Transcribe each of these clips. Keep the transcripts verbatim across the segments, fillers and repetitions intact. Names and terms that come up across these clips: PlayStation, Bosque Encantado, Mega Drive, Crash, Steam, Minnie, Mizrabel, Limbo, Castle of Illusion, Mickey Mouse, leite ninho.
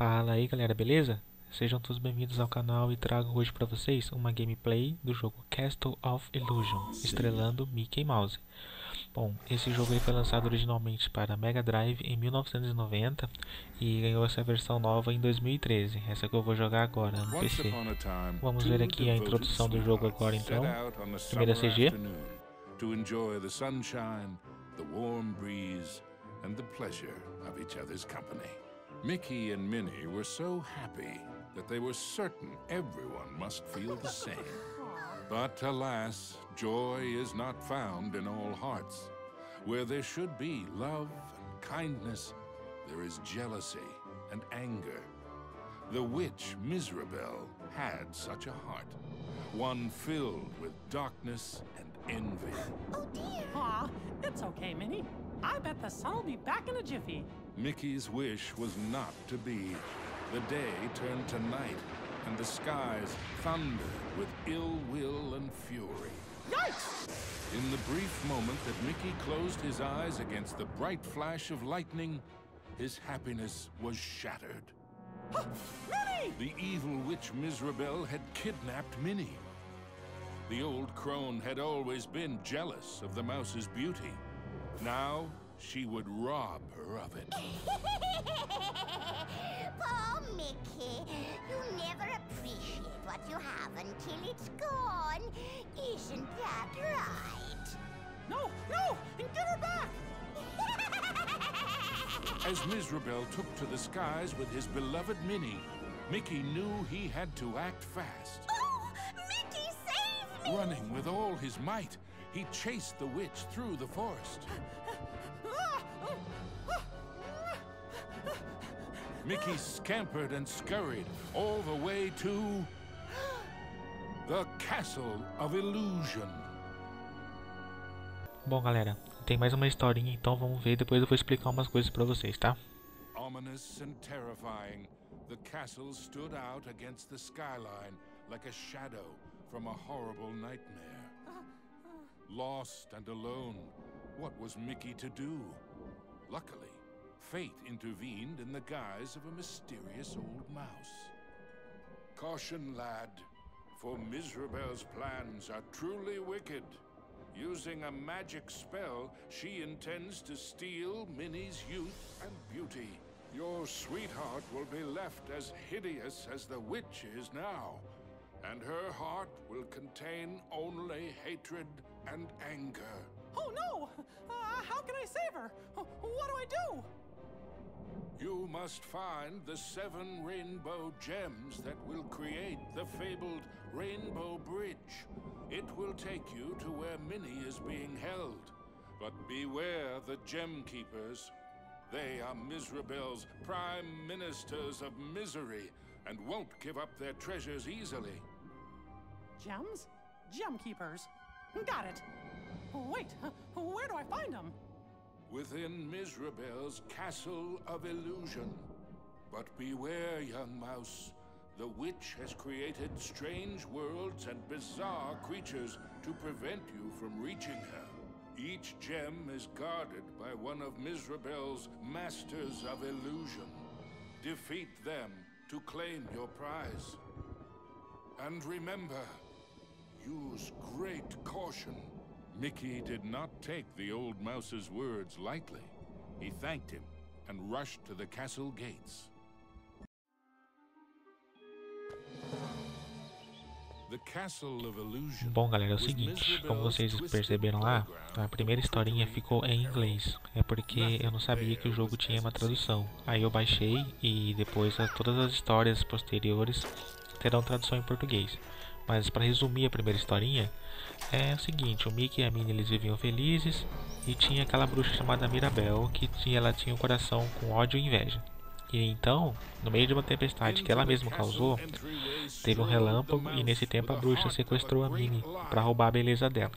Fala aí galera, beleza? Sejam todos bem-vindos ao canal e trago hoje para vocês uma gameplay do jogo Castle of Illusion, estrelando Mickey Mouse. Bom, esse jogo aí foi lançado originalmente para Mega Drive em mil novecentos e noventa e ganhou essa versão nova em dois mil e treze, essa que eu vou jogar agora no P C. Vamos ver aqui a introdução do jogo agora então, primeira C G. And the pleasure of each other's company. Mickey and Minnie were so happy that they were certain everyone must feel the same. But alas, joy is not found in all hearts. Where there should be love and kindness, there is jealousy and anger. The witch Mizrabel had such a heart, one filled with darkness and envy. Oh dear! Aw, it's okay, Minnie. I bet the sun'll be back in a jiffy. Mickey's wish was not to be. The day turned to night, and the skies thundered with ill will and fury. Yikes! In the brief moment that Mickey closed his eyes against the bright flash of lightning, his happiness was shattered. Minnie! The evil witch Mizrabel had kidnapped Minnie. The old crone had always been jealous of the mouse's beauty. Now, she would rob her of it. Poor Mickey, you never appreciate what you have until it's gone. Isn't that right? No, no, and get her back! As Mizrabel took to the skies with his beloved Minnie, Mickey knew he had to act fast. Oh, Mickey, save me! Running with all his might, he chased the witch through the forest. Mickey scampered and scurried all the way to the Castle of Illusion. Bom, galera, tem mais uma historinha, então vamos ver, depois eu vou explicar umas coisas para vocês, tá? Ominous and terrifying, the castle stood out against the skyline like a shadow from a horrible nightmare. Lost and alone, what was Mickey to do? Luckily, fate intervened in the guise of a mysterious old mouse. Caution, lad, for Mizrabel's plans are truly wicked. Using a magic spell, she intends to steal Minnie's youth and beauty. Your sweetheart will be left as hideous as the witch is now. And her heart will contain only hatred and anger. Oh no! Uh, how can I save her? What do I do? You must find the seven rainbow gems that will create the fabled Rainbow Bridge. It will take you to where Minnie is being held. But beware the gem keepers. They are Mizrabel's prime ministers of misery and won't give up their treasures easily. Gems? Gem keepers. Got it. Wait, where do I find them? Within Mizrabel's Castle of Illusion. But beware, young mouse. The witch has created strange worlds and bizarre creatures to prevent you from reaching her. Each gem is guarded by one of Mizrabel's masters of illusion. Defeat them to claim your prize. And remember, use great caution. Mickey did not take the old mouse's words lightly. He thanked him and rushed to the castle gates. Bom, galera, é o seguinte, como vocês perceberam lá, a primeira historinha ficou em inglês. É porque eu não sabia que o jogo tinha uma tradução. Aí eu baixei e depois todas as histórias posteriores terão tradução em português. Mas para resumir a primeira historinha, é o seguinte, o Mickey e a Minnie eles viviam felizes e tinha aquela bruxa chamada Mizrabel que tinha, ela tinha um coração com ódio e inveja. E então, no meio de uma tempestade que ela mesma causou, teve um relâmpago e nesse tempo a bruxa sequestrou a Minnie para roubar a beleza dela.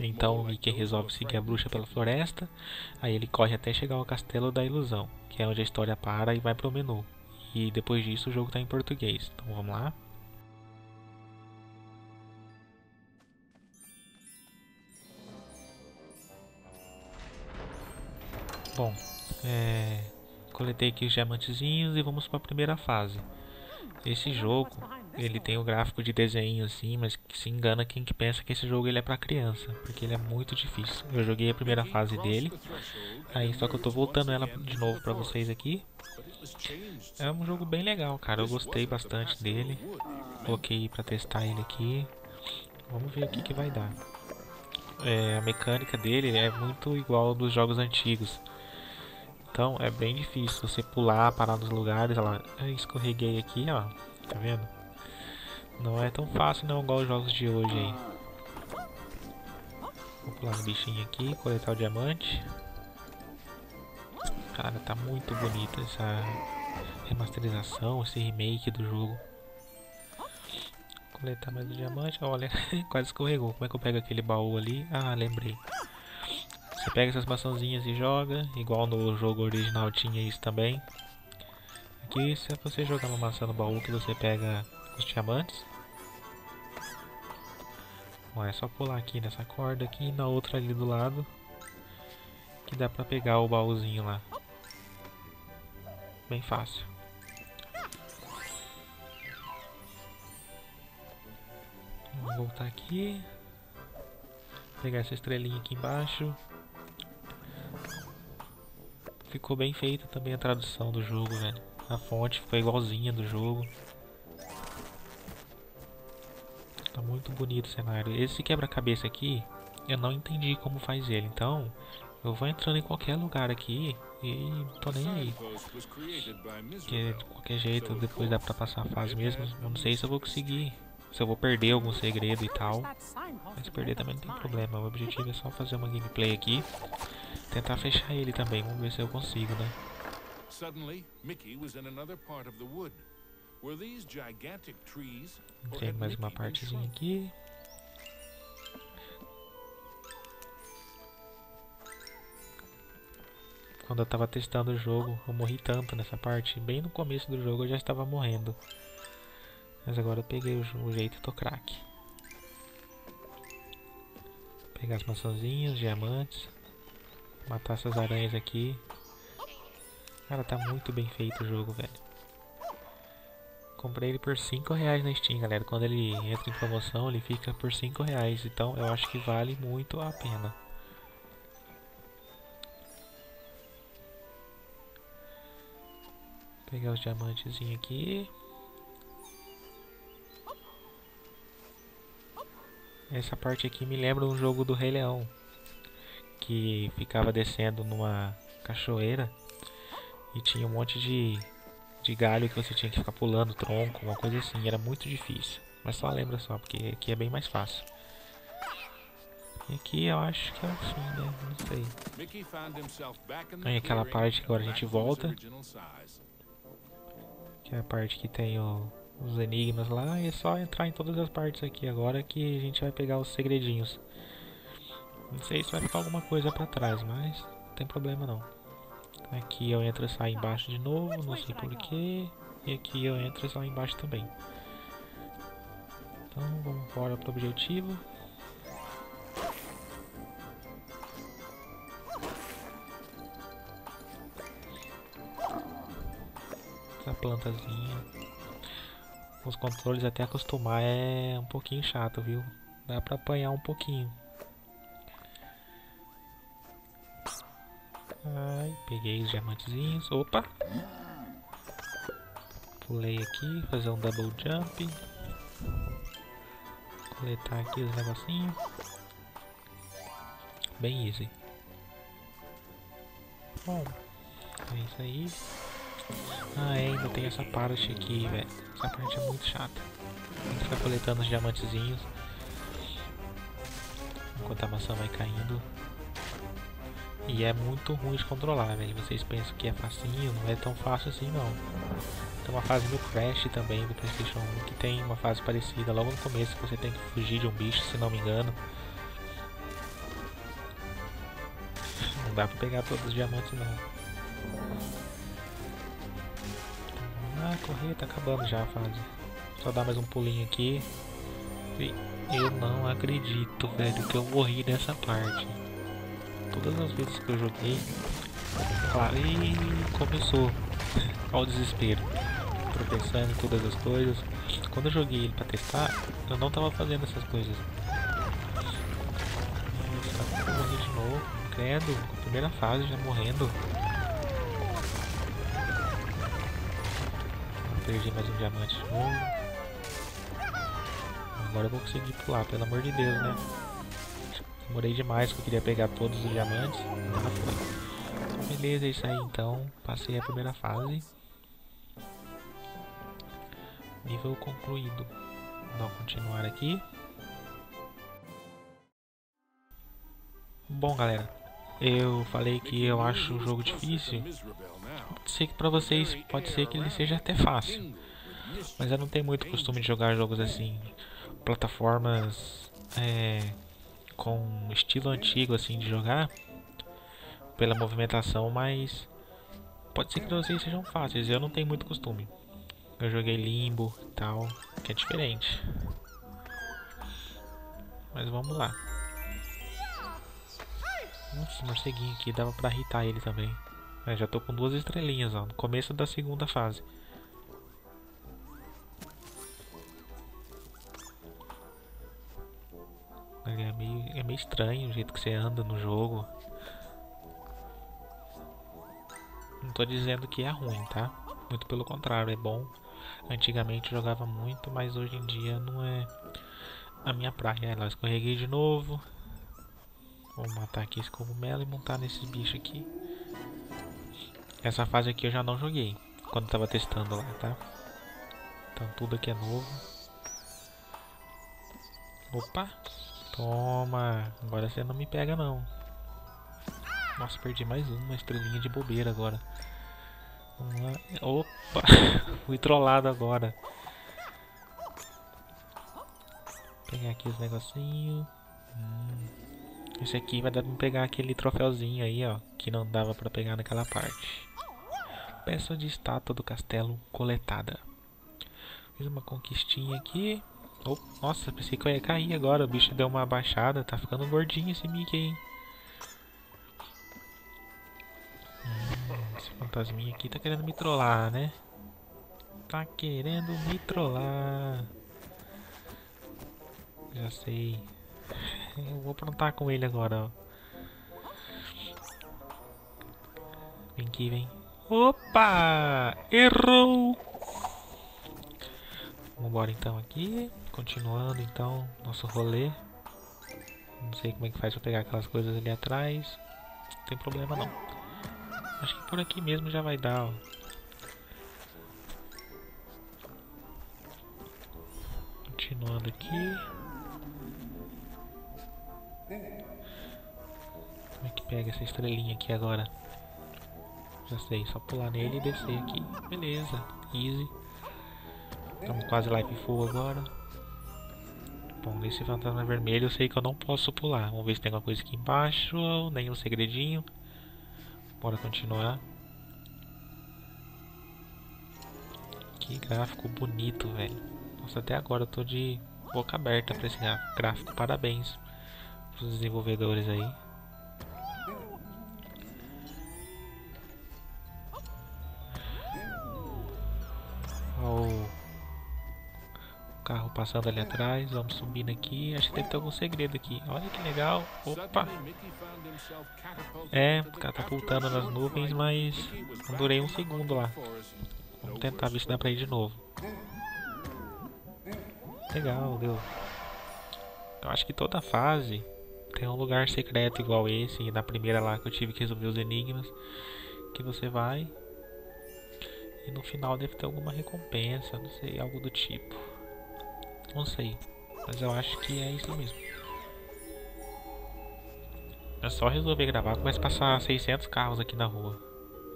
Então o Mickey resolve seguir a bruxa pela floresta, aí ele corre até chegar ao Castelo da Ilusão, que é onde a história para e vai pro menu. E depois disso o jogo está em português, então vamos lá. Bom, é... Coletei aqui os diamantezinhos e vamos para a primeira fase. Esse jogo, ele tem o gráfico de desenho assim, mas que se engana quem que pensa que esse jogo ele é para criança, porque ele é muito difícil. Eu joguei a primeira fase dele, aí só que eu tô voltando ela de novo para vocês aqui. É um jogo bem legal, cara, eu gostei bastante dele. Coloquei para testar ele aqui. Vamos ver o que que vai dar. É, a mecânica dele é muito igual ao dos jogos antigos. Então é bem difícil você pular, parar nos lugares, olha lá, eu escorreguei aqui, ó, tá vendo? Não é tão fácil não, igual os jogos de hoje aí. Vou pular no bichinho aqui, coletar o diamante. Cara, tá muito bonita essa remasterização, esse remake do jogo. Coletar mais o diamante, olha, quase escorregou, como é que eu pego aquele baú ali? Ah, lembrei. Você pega essas maçãzinhas e joga, igual no jogo original tinha isso também. Aqui, se você jogar uma maçã no baú que você pega os diamantes. Bom, é só pular aqui nessa corda aqui e na outra ali do lado, que dá pra pegar o baúzinho lá. Bem fácil. Vamos voltar aqui. Pegar essa estrelinha aqui embaixo. Ficou bem feita também a tradução do jogo, velho. A fonte ficou igualzinha do jogo. Tá muito bonito o cenário. Esse quebra-cabeça aqui, eu não entendi como faz ele. Então, eu vou entrando em qualquer lugar aqui e tô nem aí. Porque de qualquer jeito, depois dá pra passar a fase mesmo. Eu não sei se eu vou conseguir. Se eu vou perder algum segredo e tal. Mas perder também não tem problema. O objetivo é só fazer uma gameplay aqui. Tentar fechar ele também, vamos ver se eu consigo, né? Entrei mais uma partezinha aqui. Quando eu tava testando o jogo, eu morri tanto nessa parte. Bem no começo do jogo eu já estava morrendo. Mas agora eu peguei o jeito e tô craque. Pegar as maçãzinhas, os diamantes. Matar essas aranhas aqui. Cara, tá muito bem feito o jogo, velho. Comprei ele por cinco reais na Steam, galera. Quando ele entra em promoção, ele fica por cinco reais. Então, eu acho que vale muito a pena. Pegar os diamantezinhos aqui. Essa parte aqui me lembra um jogo do Rei Leão, que ficava descendo numa cachoeira e tinha um monte de, de galho que você tinha que ficar pulando, tronco, uma coisa assim, era muito difícil, mas só lembra só, porque aqui é bem mais fácil. E aqui eu acho que é o fim, né? Não sei. Aí aquela parte que agora a gente volta, que é a parte que tem o, os enigmas lá, e é só entrar em todas as partes aqui agora que a gente vai pegar os segredinhos. Não sei se vai ficar alguma coisa pra trás, mas não tem problema não. Aqui eu entro e saio embaixo de novo, não sei porquê. E aqui eu entro e saio embaixo também. Então vamos embora pro objetivo. Essa plantazinha. Os controles até acostumar é um pouquinho chato, viu? Dá pra apanhar um pouquinho. Ai, peguei os diamantezinhos, opa! Pulei aqui, fazer um double jump. Coletar aqui os negocinhos. Bem easy. Bom, é isso aí. Ah, ainda tem essa parte aqui, velho. Essa parte é muito chata. Tem que ficar coletando os diamantezinhos enquanto a maçã vai caindo. E é muito ruim de controlar, velho. Vocês pensam que é facinho, não é tão fácil assim não. Tem uma fase no Crash também, do PlayStation um, que tem uma fase parecida logo no começo, que você tem que fugir de um bicho, se não me engano. Não dá pra pegar todos os diamantes não. Ah, correr, tá acabando já a fase. Só dá mais um pulinho aqui. E eu não acredito, velho, que eu morri nessa parte. Todas as vezes que eu joguei, Claro, e começou. Olha o desespero. Tropeçando em todas as coisas. Quando eu joguei ele pra testar, eu não tava fazendo essas coisas. Nossa, eu morri de novo. Credo, com a primeira fase já morrendo. Perdi mais um diamante de novo. Agora eu vou conseguir pular, pelo amor de Deus, né? Demorei demais, que eu queria pegar todos os diamantes. Ah, foi. Beleza, é isso aí então. Passei a primeira fase. Nível concluído. Vou continuar aqui. Bom, galera, eu falei que eu acho o jogo difícil. Pode ser que pra vocês, pode ser que ele seja até fácil. Mas eu não tenho muito costume de jogar jogos assim, plataformas é, com estilo antigo assim de jogar, pela movimentação, mas pode ser que vocês sejam fáceis, eu não tenho muito costume. Eu joguei Limbo e tal, que é diferente. Mas vamos lá. Nossa, morceguinho aqui, dava pra irritar ele também. Eu já tô com duas estrelinhas, ó, no começo da segunda fase. É meio, é meio estranho o jeito que você anda no jogo. Não tô dizendo que é ruim, tá? Muito pelo contrário, é bom. Antigamente eu jogava muito, mas hoje em dia não é a minha praia. Lá escorreguei de novo. Vou matar aqui esse cogumelo e montar nesses bichos aqui. Essa fase aqui eu já não joguei quando tava testando lá, tá? Então tudo aqui é novo. Opa! Toma! Agora você não me pega não. Nossa, perdi mais uma estrelinha de bobeira agora. Vamos lá. Opa! Fui trollado agora. Vou pegar aqui os negocinhos. Hum. Esse aqui vai dar pra pegar aquele troféuzinho aí, ó, que não dava pra pegar naquela parte. Peça de estátua do castelo coletada. Fiz uma conquistinha aqui. Oh, nossa, pensei que eu ia cair agora. O bicho deu uma abaixada. Tá ficando gordinho esse Mickey, hein? Esse fantasminha aqui tá querendo me trollar, né? Tá querendo me trollar. Já sei. Eu vou aprontar com ele agora, ó. Vem aqui, vem. Opa! Errou! Vambora então aqui. Continuando então nosso rolê. Não sei como é que faz pra pegar aquelas coisas ali atrás. Não tem problema não. Acho que por aqui mesmo já vai dar, ó. Continuando aqui. Como é que pega essa estrelinha aqui agora? Já sei, só pular nele e descer aqui. Beleza, easy. Estamos quase life full agora. Bom, esse fantasma vermelho eu sei que eu não posso pular. Vamos ver se tem alguma coisa aqui embaixo. Nenhum segredinho. Bora continuar. Que gráfico bonito, velho. Nossa, até agora eu tô de boca aberta pra esse gráfico. Parabéns pros desenvolvedores aí. Olha o carro passando ali atrás. Vamos subindo aqui. Acho que deve ter algum segredo aqui. Olha que legal. Opa! É, catapultando nas nuvens, mas não durei um segundo lá. Vamos tentar ver se dá pra ir de novo. Legal, deu. Eu acho que toda fase tem um lugar secreto igual esse. E na primeira lá que eu tive que resolver os enigmas, que você vai e no final deve ter alguma recompensa, não sei, algo do tipo. Não sei, mas eu acho que é isso mesmo. Eu só resolvi gravar, começa a passar seiscentos carros aqui na rua.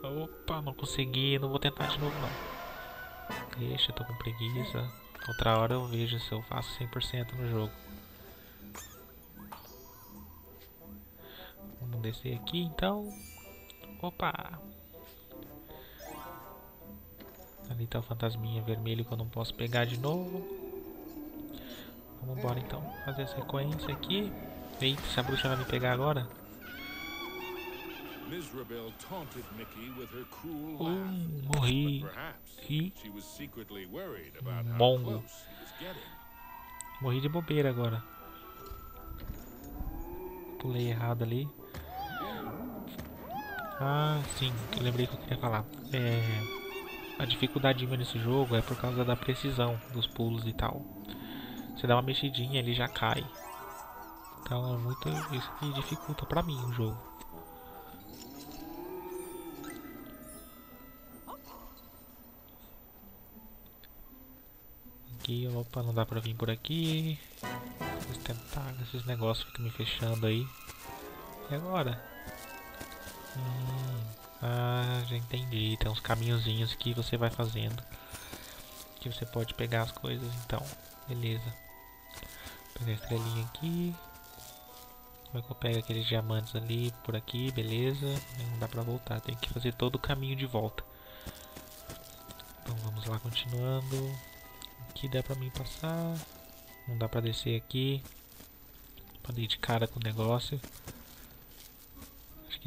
Opa, não consegui, não vou tentar de novo não. Deixa, eu tô com preguiça. Outra hora eu vejo se eu faço cem por cento no jogo. Vamos descer aqui então. Opa! Ali tá o fantasminha vermelho que eu não posso pegar de novo. Vamos embora então, fazer a sequência aqui. Eita, se a bruxa vai me pegar agora. Mizrabel taunted Mickey with her cruel laugh, but perhaps she was secretly worried about how close he was getting. Morri de bobeira agora. Pulei errado ali. Ah, sim, eu lembrei que eu queria falar. É, a dificuldade nesse jogo é por causa da precisão dos pulos e tal. Você dá uma mexidinha, ele já cai. Então é muito isso que dificulta pra mim o jogo. Aqui, opa, não dá pra vir por aqui. Esses tentáculos, esses negócios ficam me fechando aí. E agora? Hum, ah, já entendi. Tem uns caminhozinhos que você vai fazendo, que você pode pegar as coisas, então. Beleza. Pegar a estrelinha aqui. Como é que eu pego aqueles diamantes ali por aqui? Beleza. Não dá pra voltar, tem que fazer todo o caminho de volta. Então vamos lá, continuando. Aqui dá pra mim passar. Não dá pra descer aqui. Pode ir de cara com o negócio.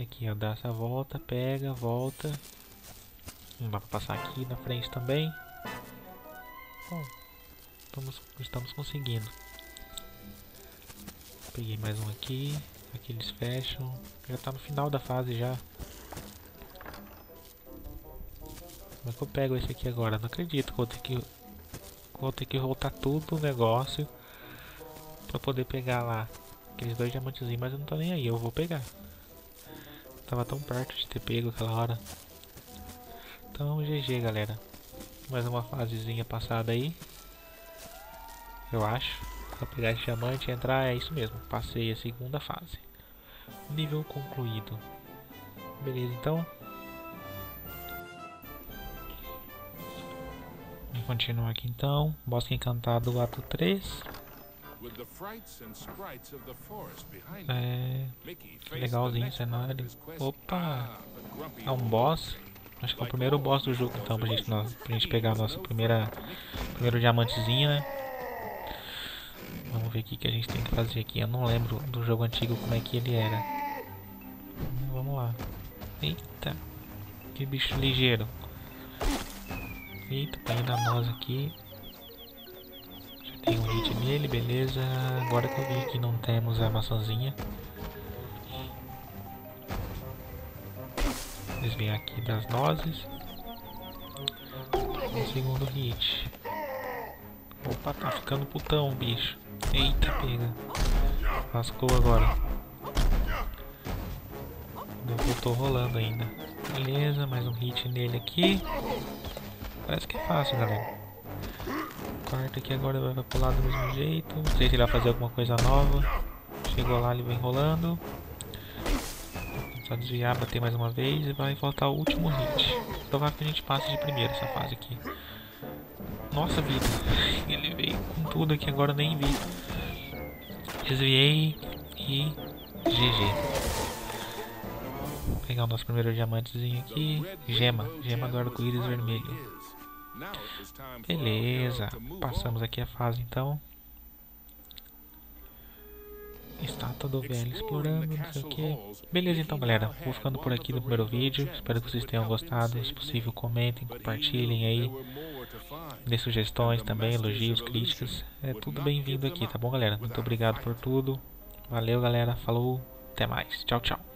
Aqui, ó, dá essa volta, pega, volta. Não dá pra passar aqui na frente também. Bom, estamos, estamos conseguindo. Peguei mais um aqui. Aqui eles fecham. Já tá no final da fase já. Como é que eu pego esse aqui agora? Não acredito que eu vou ter que, vou ter que voltar tudo o negócio pra poder pegar lá aqueles dois diamantezinhos, mas eu não tô nem aí, eu vou pegar. Tava tão perto de ter pego aquela hora. Então G G, galera. Mais uma fasezinha passada aí, eu acho. Pra pegar esse diamante e entrar, é isso mesmo. Passei a segunda fase. Nível concluído. Beleza, então. Vamos continuar aqui então. Bosque Encantado, ato três. É... legalzinho o cenário. Opa! É um boss. Acho que é o primeiro boss do jogo, então, pra gente, pra gente pegar a nossa primeira... primeiro diamantezinho, né? Vamos ver o que a gente tem que fazer aqui. Eu não lembro do jogo antigo como é que ele era. Vamos lá. Eita! Que bicho ligeiro. Eita, tá indo a nós aqui. Tem um hit nele, beleza. Agora que eu vi que não temos a maçãzinha. Desviar aqui das nozes. Um segundo hit. Opa, tá ficando putão o bicho. Eita, pega. Lascou agora. Não voltou rolando ainda. Beleza, mais um hit nele aqui. Parece que é fácil, galera. Quarto aqui agora vai pular do mesmo jeito. Não sei se ele vai fazer alguma coisa nova. Chegou lá, ele vem rolando. Só desviar, bater mais uma vez e vai voltar o último hit. Provável que a gente passe de primeira essa fase aqui. Nossa vida, ele veio com tudo aqui agora, eu nem vi. Desviei e G G. Vou pegar o nosso primeiro diamantezinho aqui. Gema, gema do arco-íris vermelho. Beleza, passamos aqui a fase então. Estátua do velho explorando, não sei o que. Beleza então, galera, vou ficando por aqui no primeiro vídeo. Espero que vocês tenham gostado. Se possível, comentem, compartilhem aí. Dê sugestões também, elogios, críticas. É tudo bem-vindo aqui, tá bom, galera? Muito obrigado por tudo. Valeu, galera, falou, até mais, tchau, tchau.